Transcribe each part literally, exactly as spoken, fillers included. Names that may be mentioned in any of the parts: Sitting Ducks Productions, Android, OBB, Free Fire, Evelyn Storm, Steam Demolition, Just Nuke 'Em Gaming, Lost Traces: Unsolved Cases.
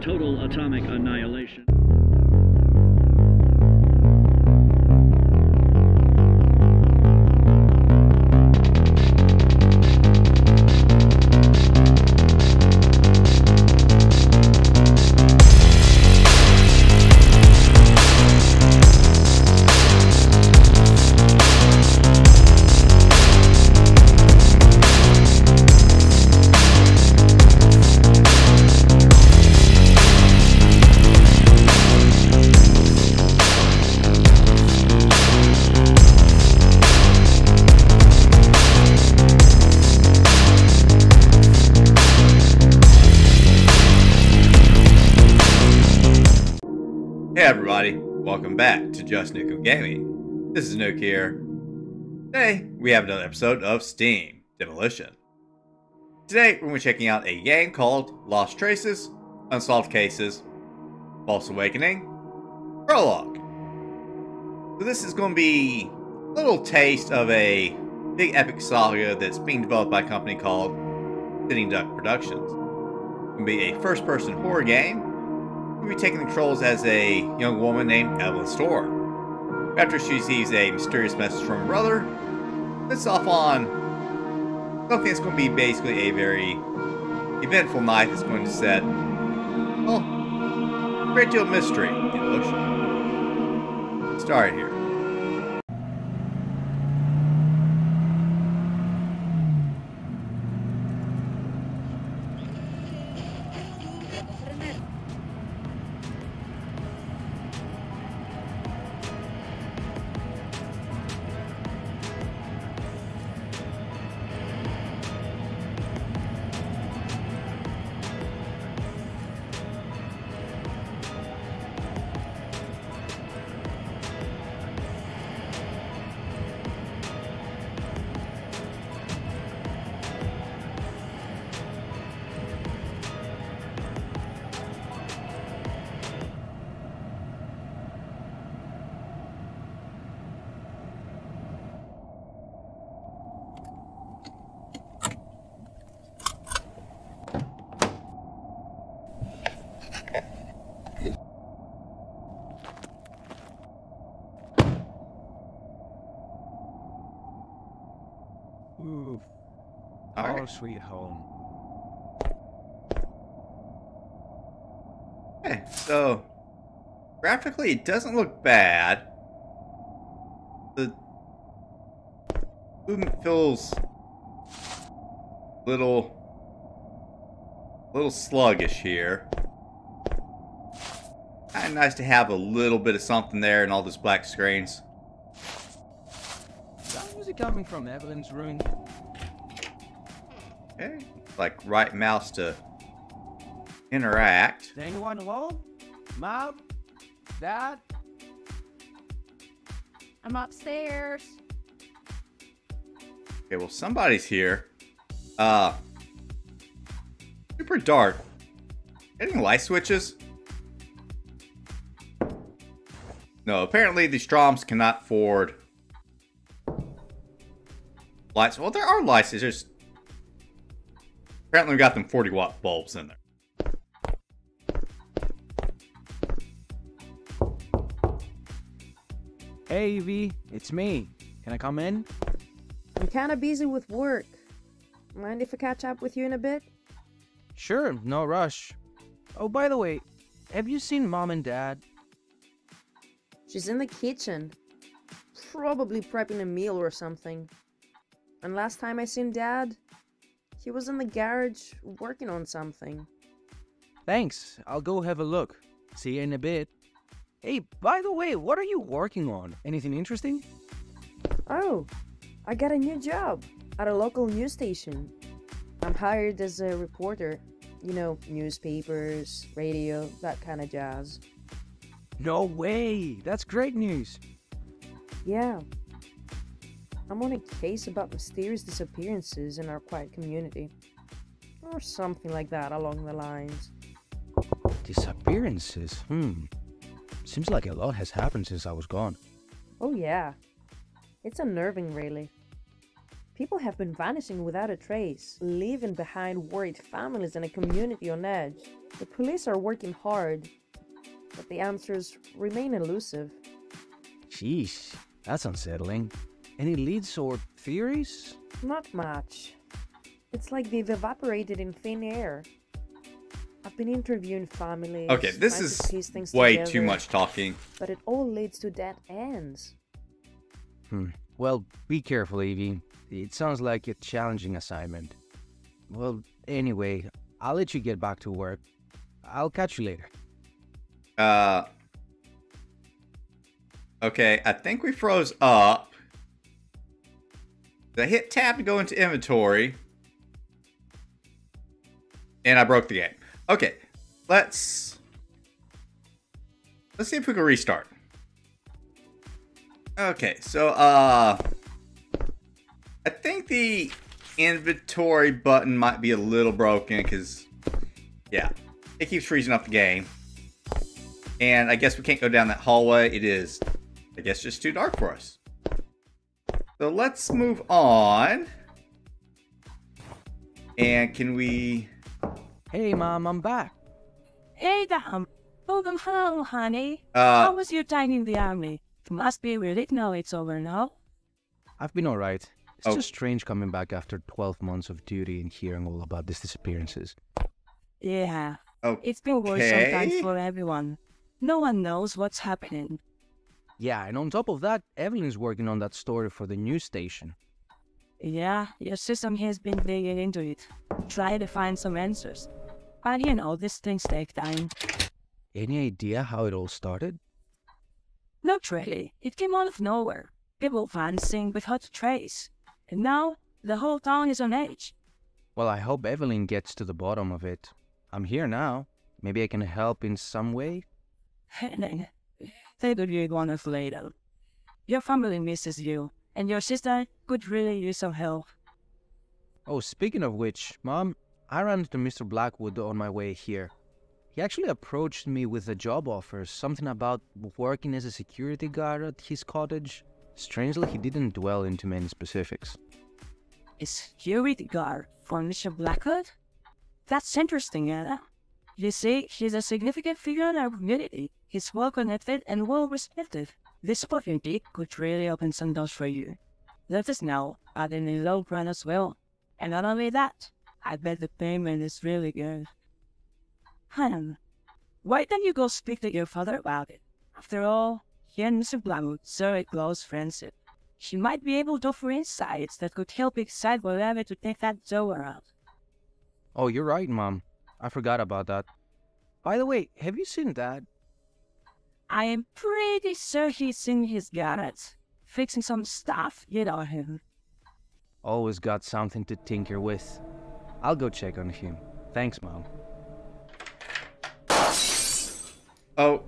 and total atomic annihilation. Back to Just Nuke 'Em Gaming. This is Nuke here. Today, we have another episode of Steam Demolition. Today, we're going to be checking out a game called Lost Traces, Unsolved Cases, False Awakening, Prologue. So this is going to be a little taste of a big epic saga that's being developed by a company called Sitting Ducks Productions. It's going to be a first-person horror game. We'll be taking the controls as a young woman named Evelyn Storm. After she receives a mysterious message from her brother, it's off on something that's going to be basically a very eventful night that's going to set, well, a great deal of mystery in the ocean. Let's start here. Ooh. Our right. Sweet home. Okay, so graphically it doesn't look bad. The movement feels little little sluggish here. Kinda nice to have a little bit of something there in all those black screens. Coming from Evelyn's room. Okay, like right mouse to interact. Anyone home? Mom? Dad? I'm upstairs. Okay, well somebody's here. Uh, super dark. Any light switches? No, apparently the Stroms cannot afford lights. Well, there are lights. It's just apparently we got them forty watt bulbs in there. Hey, Evie, it's me. Can I come in? I'm kind of busy with work. Mind if I catch up with you in a bit? Sure, no rush. Oh, by the way, have you seen Mom and Dad? She's in the kitchen, probably prepping a meal or something. And last time I seen Dad, he was in the garage working on something. Thanks, I'll go have a look. See you in a bit. Hey, by the way, what are you working on? Anything interesting? Oh, I got a new job at a local news station. I'm hired as a reporter. You know, newspapers, radio, that kind of jazz. No way! That's great news! Yeah. I'm on a case about mysterious disappearances in our quiet community. Or something like that along the lines. Disappearances? Hmm. Seems like a lot has happened since I was gone. Oh yeah. It's unnerving really. People have been vanishing without a trace, leaving behind worried families and a community on edge. The police are working hard, but the answers remain elusive. Sheesh, that's unsettling. Any leads or theories? Not much. It's like they've evaporated in thin air. I've been interviewing families. Okay, this is way together, too much talking. But it all leads to dead ends. Hmm. Well, be careful, Evie. It sounds like a challenging assignment. Well, anyway, I'll let you get back to work. I'll catch you later. Uh. Okay, I think we froze up. I hit tab to go into inventory. And I broke the game. Okay, let's... Let's see if we can restart. Okay, so, uh... I think the inventory button might be a little broken, because... Yeah, it keeps freezing up the game. And I guess we can't go down that hallway. It is, I guess, just too dark for us. So let's move on. And can we... Hey, Mom, I'm back. Hey, Dom. Welcome home, honey. Uh, How was your time in the army? You must be worried now it's over now. I've been all right. It's oh. just strange coming back after twelve months of duty and hearing all about these disappearances. Yeah. Okay. It's been worse sometimes for everyone. No one knows what's happening. Yeah, and on top of that, Evelyn's working on that story for the news station. Yeah, your system has been digging into it. Try to find some answers. But you know, these things take time. Any idea how it all started? Not really. It came out of nowhere. People vanishing without a trace. And now, the whole town is on edge. Well, I hope Evelyn gets to the bottom of it. I'm here now. Maybe I can help in some way? They could be wonderful later. Your family misses you, and your sister could really use some help. Oh, speaking of which, Mom, I ran into Mister Blackwood on my way here. He actually approached me with a job offer, something about working as a security guard at his cottage. Strangely, he didn't dwell into many specifics. A security guard for Mister Blackwood? That's interesting, Anna. You see, he's a significant figure in our community. He's well-connected and well-respected. This opportunity could really open some doors for you. Let us know, but in the long run as well. And not only that, I bet the payment is really good. Hmm. Why don't you go speak to your father about it? After all, he and Mister Blackwood share a close friendship. She might be able to offer insights that could help you decide whatever to take that job around. Oh, you're right, Mom. I forgot about that. By the way, have you seen Dad? I am pretty sure he's in his garret, fixing some stuff, you know him. Always got something to tinker with. I'll go check on him. Thanks, Mom. Oh.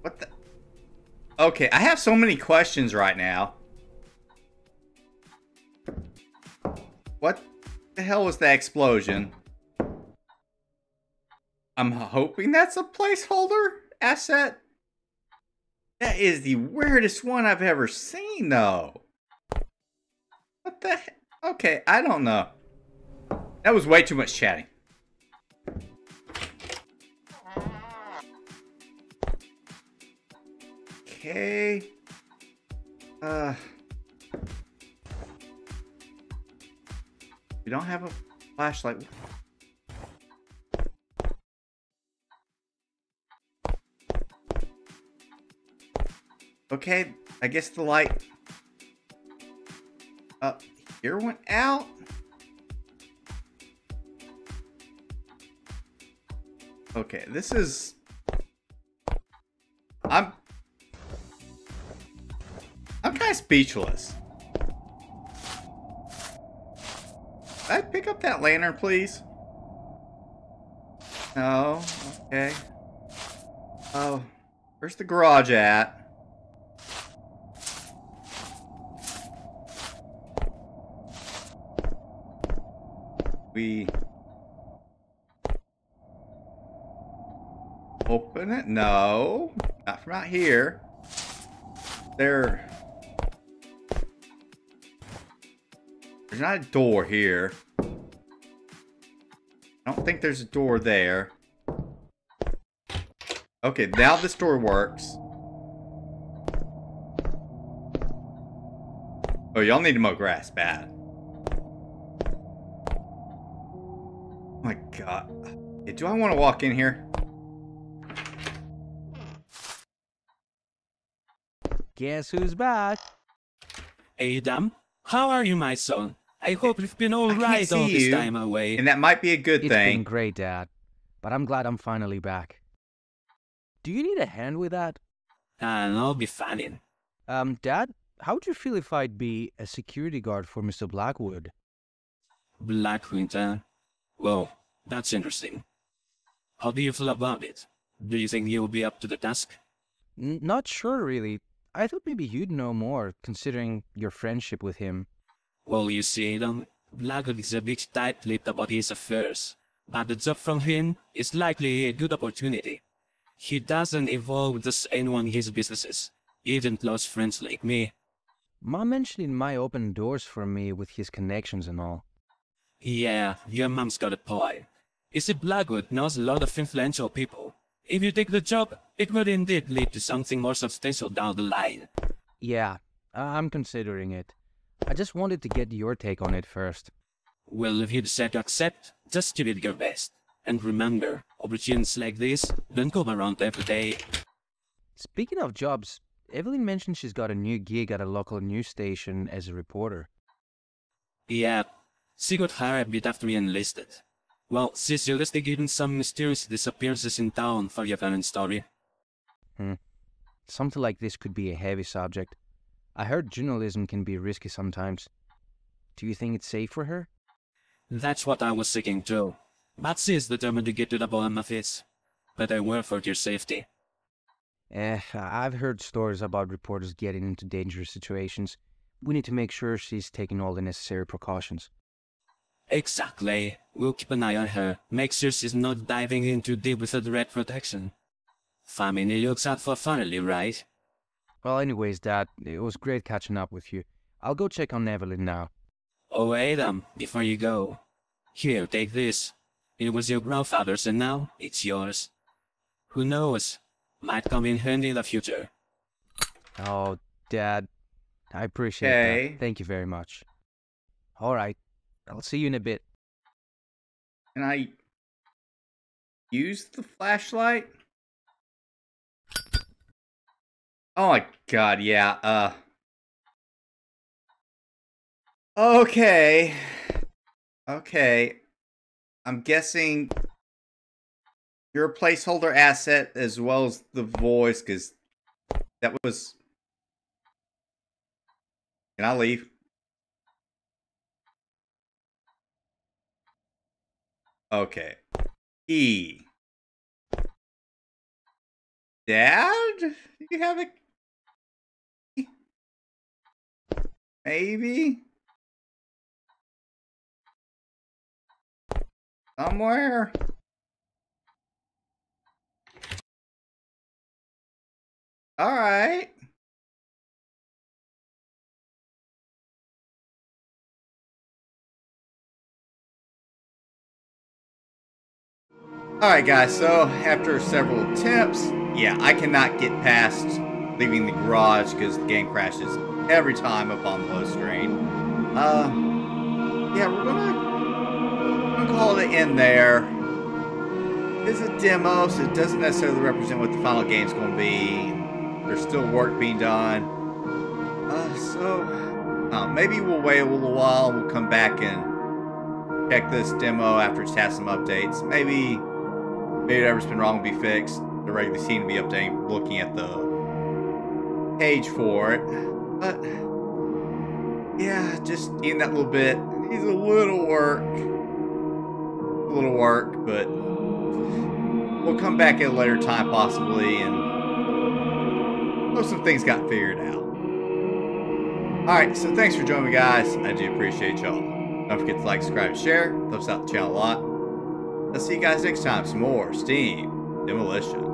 What the? Okay, I have so many questions right now. What the hell was that explosion? I'm hoping that's a placeholder asset. That is the weirdest one I've ever seen, though. What the heck? Okay, I don't know. That was way too much chatting. Okay. Uh. We don't have a flashlight. Okay, I guess the light up here went out. Okay, this is... I'm... I'm kind of speechless. Can I pick up that lantern, please? No, okay. Oh, where's the garage at? We... Open it? No. Not from out here. There. There's not a door here. I don't think there's a door there. Okay, now this door works. Oh, y'all need to mow grass bad. Oh my god. Hey, do I want to walk in here? Guess who's back? Adam, how are you, my son? I hope you've been all right all this time away. And that might be a good thing. It's been great, Dad. But I'm glad I'm finally back. Do you need a hand with that? Uh, no, I'll be fine. Um, Dad, how would you feel if I'd be a security guard for Mister Blackwood? Blackwood, huh? Well, that's interesting. How do you feel about it? Do you think you'll be up to the task? N- not sure, really. I thought maybe you'd know more, considering your friendship with him. Well, you see, Adam, Blackwood is a bit tight-lipped about his affairs, but the job from him is likely a good opportunity. He doesn't involve just anyone in his businesses, even close friends like me. Mom mentioned he might open doors for me with his connections and all. Yeah, your mom's got a point. You see, Blackwood knows a lot of influential people. If you take the job, it would indeed lead to something more substantial down the line. Yeah, I'm considering it. I just wanted to get your take on it first. Well, if you decide to accept, just give it your best. And remember, opportunities like this don't come around every day. Speaking of jobs, Evelyn mentioned she's got a new gig at a local news station as a reporter. Yeah, she got hired a bit after we enlisted. Well, she's investigating some mysterious disappearances in town for your parents' story. Hmm. Something like this could be a heavy subject. I heard journalism can be risky sometimes. Do you think it's safe for her? That's what I was thinking too. But she's determined to get to the bottom of this. But I worry for your safety. Eh, I've heard stories about reporters getting into dangerous situations. We need to make sure she's taking all the necessary precautions. Exactly. We'll keep an eye on her. Make sure she's not diving in too deep without red protection. Family looks out for family, right? Well, anyways, Dad, it was great catching up with you. I'll go check on Evelyn now. Oh, Adam, before you go. Here, take this. It was your grandfather's and now it's yours. Who knows? Might come in handy in the future. Oh, Dad. I appreciate hey. that. Thank you very much. All right. I'll see you in a bit. Can I use the flashlight? Oh my god, yeah, uh... Okay. Okay. I'm guessing you're a placeholder asset as well as the voice, because that was... Can I leave? Okay. E. Dad? Do you have a key? Maybe? Somewhere? Alright. Alright guys, so after several attempts, yeah, I cannot get past leaving the garage because the game crashes every time up on the low screen. Uh, yeah, we're gonna, we're gonna call it an end there. It's a demo, so it doesn't necessarily represent what the final game's gonna be. There's still work being done. Uh, so, uh, maybe we'll wait a little while, we'll come back and check this demo after it's had some updates. Maybe... Maybe whatever's been wrong will be fixed. The regular scene will be updating, looking at the page for it. But, yeah, just in that little bit. It needs a little work. A little work, but we'll come back at a later time, possibly, and hope some things got figured out. Alright, so thanks for joining me, guys. I do appreciate y'all. Don't forget to like, subscribe, and share. Helps out the channel a lot. I'll see you guys next time for some more Steam Demolition.